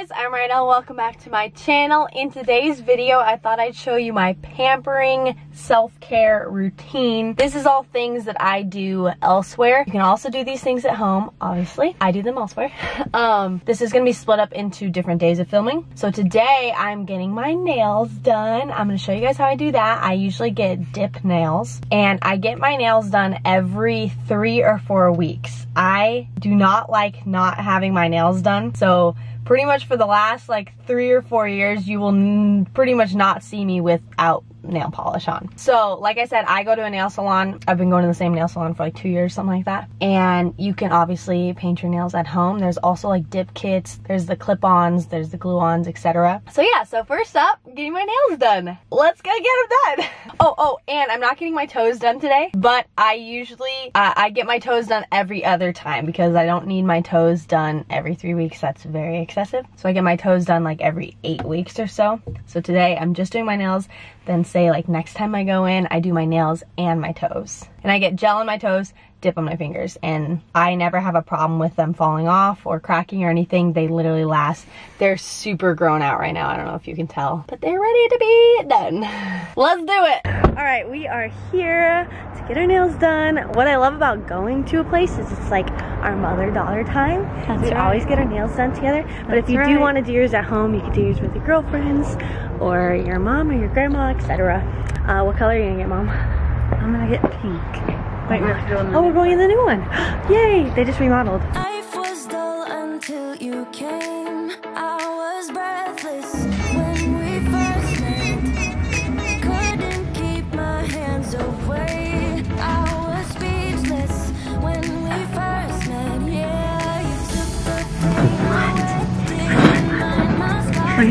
guys, I'm Rydel. Welcome back to my channel. In today's video, I thought I'd show you my pampering self-care routine. This is all things that I do elsewhere. You can also do these things at home, obviously. I do them elsewhere. This is gonna be split up into different days of filming. So today, I'm getting my nails done. I'm gonna show you guys how I do that. I usually get dip nails, and I get my nails done every 3 or 4 weeks. I do not like not having my nails done, so pretty much for the last like 3 or 4 years, you will pretty much not see me without nail polish on. So like I said, I go to a nail salon. I've been going to the same nail salon for like 2 years, something like that. And you can obviously paint your nails at home. There's also like dip kits, there's the clip-ons, there's the glue-ons, etc. So yeah, so first up, getting my nails done. Let's go get them done. Oh, and I'm not getting my toes done today, but I usually, I get my toes done every other time because I don't need my toes done every 3 weeks. That's very excessive. So I get my toes done like every 8 weeks or so. So today I'm just doing my nails, then say like next time I go in, I do my nails and my toes. And I get gel on my toes, dip on my fingers, and I never have a problem with them falling off or cracking or anything. They literally last. They're super grown out right now. I don't know if you can tell, but they're ready to be done. Let's do it. All right, we are here to get our nails done. What I love about going to a place is it's like our mother-daughter time. We always get our nails done together. But if you do want to do yours at home, you can do yours with your girlfriends or your mom or your grandma, etc. What color are you gonna get, Mom? I'm gonna get pink. Wait, we have to go in the we're going in the new one. Yay, they just remodeled. Life was dull until you came. I was breathless when we first met. Couldn't keep my hands away. I was speechless when we first met. Yeah, you took the thing. Where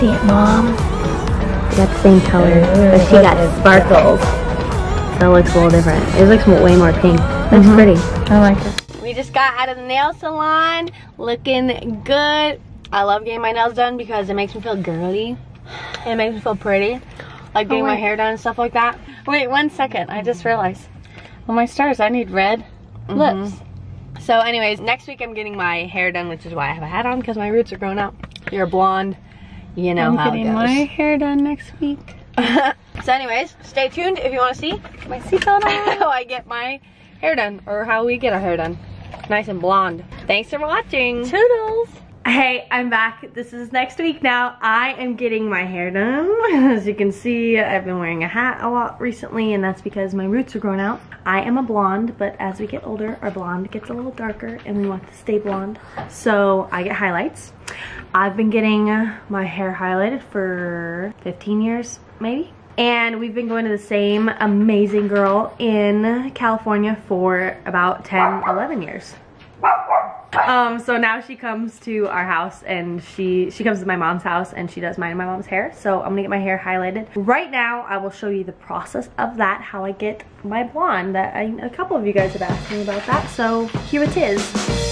See it, Mom? They got the same color, but she got sparkles. That looks a little different. It looks way more pink. That's pretty. I like it. We just got out of the nail salon, looking good. I love getting my nails done because it makes me feel girly. It makes me feel pretty. Like getting my hair done and stuff like that. Wait, 1 second. I just realized. Oh my stars, I need red lips. So anyways, next week I'm getting my hair done, which is why I have a hat on because my roots are growing out. You're blonde. You know how it goes. I'm getting my hair done next week. So anyways, stay tuned if you want to see my seatbelt on how I get my hair done, or how we get our hair done. Nice and blonde. Thanks for watching. Toodles. Hey, I'm back. This is next week now. I am getting my hair done. As you can see, I've been wearing a hat a lot recently, and that's because my roots are growing out. I am a blonde, but as we get older, our blonde gets a little darker, and we want to stay blonde. So I get highlights. I've been getting my hair highlighted for 15 years, maybe. And we've been going to the same amazing girl in California for about 10, 11 years. So now she comes to our house, and she comes to my mom's house, and she does mine and my mom's hair. So I'm gonna get my hair highlighted. Right now, I will show you the process of that, how I get my blonde. A couple of you guys have asked me about that, so here it is.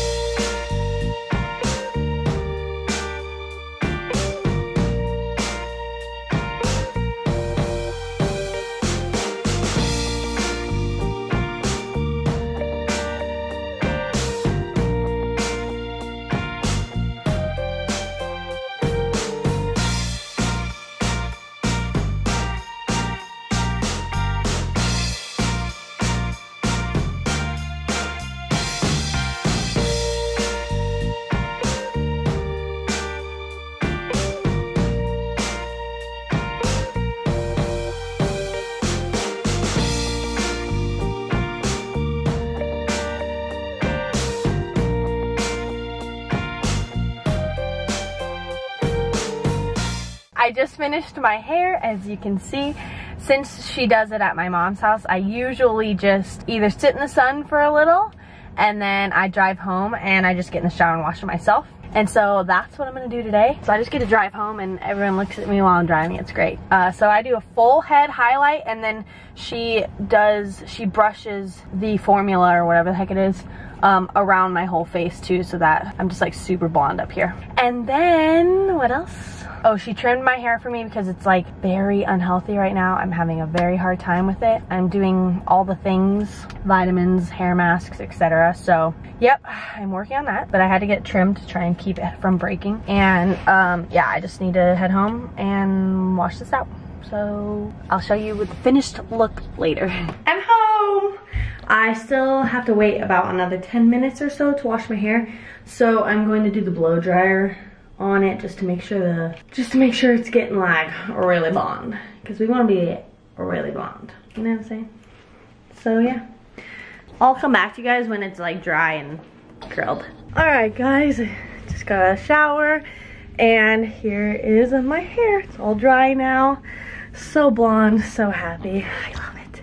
I just finished my hair, as you can see. Since she does it at my mom's house, I usually just either sit in the sun for a little, and then I drive home and I just get in the shower and wash it myself. And so that's what I'm gonna do today. So I just get to drive home and everyone looks at me while I'm driving. It's great. So I do a full head highlight, and then she brushes the formula or whatever the heck it is around my whole face too, so that I'm just like super blonde up here. And then what else? Oh, she trimmed my hair for me because it's like very unhealthy right now. I'm having a very hard time with it. I'm doing all the things, vitamins, hair masks, etc. So yep, I'm working on that, but I had to get trimmed to try and keep it from breaking. And yeah, I just need to head home and wash this out. So I'll show you with the finished look later. I'm home. I still have to wait about another 10 minutes or so to wash my hair. So I'm going to do the blow dryer on it just to make sure it's getting like really blonde, because we want to be really blonde, you know what I'm saying? So yeah, I'll come back to you guys when it's like dry and curled. All right guys, I just got a shower and here is my hair. It's all dry now, so blonde, so happy. I love it.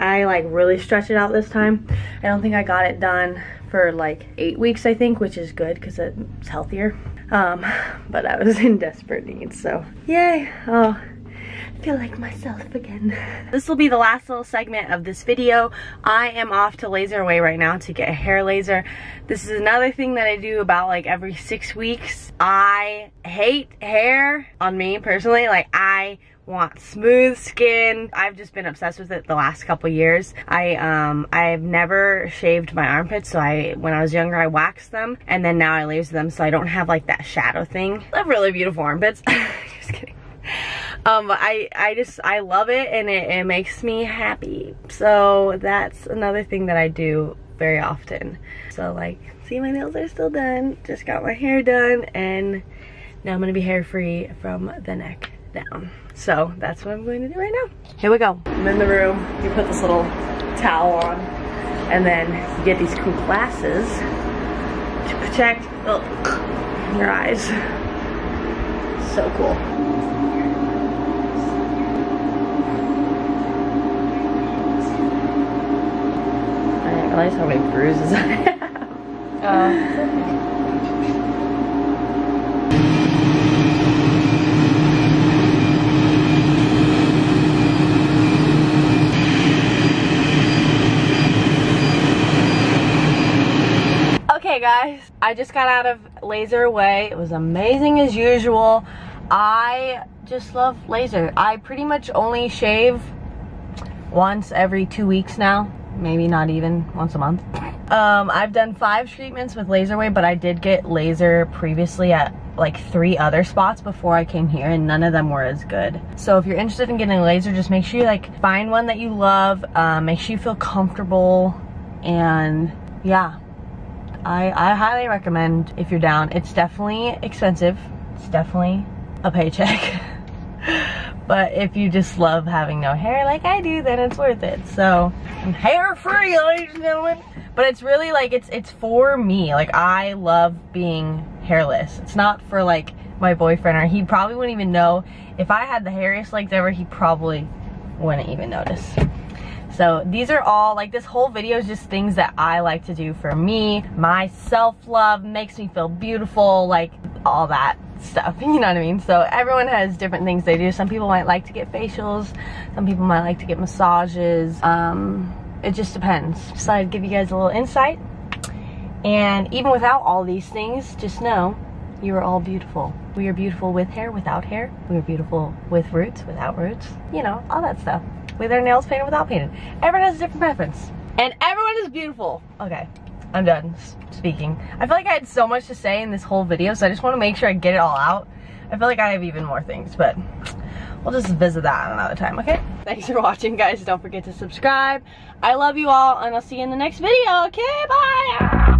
I like really stretched it out this time. I don't think I got it done for like 8 weeks, I think, which is good because it's healthier. But I was in desperate need, so yay. Oh, I feel like myself again. This will be the last little segment of this video. I am off to LaserAway right now to get a hair laser. This is another thing that I do about like every 6 weeks. I hate hair on me personally. Like, I want smooth skin. I've just been obsessed with it the last couple years. I've never shaved my armpits, so when I was younger I waxed them, and then now I laser them so I don't have like that shadow thing. I have really beautiful armpits. Just kidding. I love it, and it makes me happy. So that's another thing that I do very often. So like, see, my nails are still done. Just got my hair done, and now I'm gonna be hair free from the neck down. So that's what I'm going to do right now. Here we go. I'm in the room. You put this little towel on, and then you get these cool glasses to protect your eyes. So cool. I didn't realize how many bruises I have. Hey guys, I just got out of LaserAway. It was amazing as usual. I just love laser. I pretty much only shave once every 2 weeks now, maybe not even once a month. I've done 5 treatments with LaserAway, but I did get laser previously at like 3 other spots before I came here, and none of them were as good. So if you're interested in getting a laser, just make sure you like find one that you love, make sure you feel comfortable, and yeah. I highly recommend if you're down. It's definitely expensive. It's definitely a paycheck. But if you just love having no hair like I do, then it's worth it. So I'm hair free, ladies and gentlemen. But it's really like, it's for me. Like, I love being hairless. It's not for like my boyfriend, or he probably wouldn't even know. If I had the hairiest legs ever, he probably wouldn't even notice. So these are all, like, this whole video is just things that I like to do for me. My self-love makes me feel beautiful, like all that stuff, you know what I mean? So everyone has different things they do. Some people might like to get facials, some people might like to get massages. It just depends. So I'd give you guys a little insight. And even without all these things, just know you are all beautiful. We are beautiful with hair, without hair. We are beautiful with roots, without roots. You know, all that stuff. With their nails painted, without painted. Everyone has a different preference. And everyone is beautiful. Okay, I'm done speaking. I feel like I had so much to say in this whole video, so I just want to make sure I get it all out. I feel like I have even more things, but we'll just visit that another time, okay? Thanks for watching, guys. Don't forget to subscribe. I love you all, and I'll see you in the next video. Okay, bye!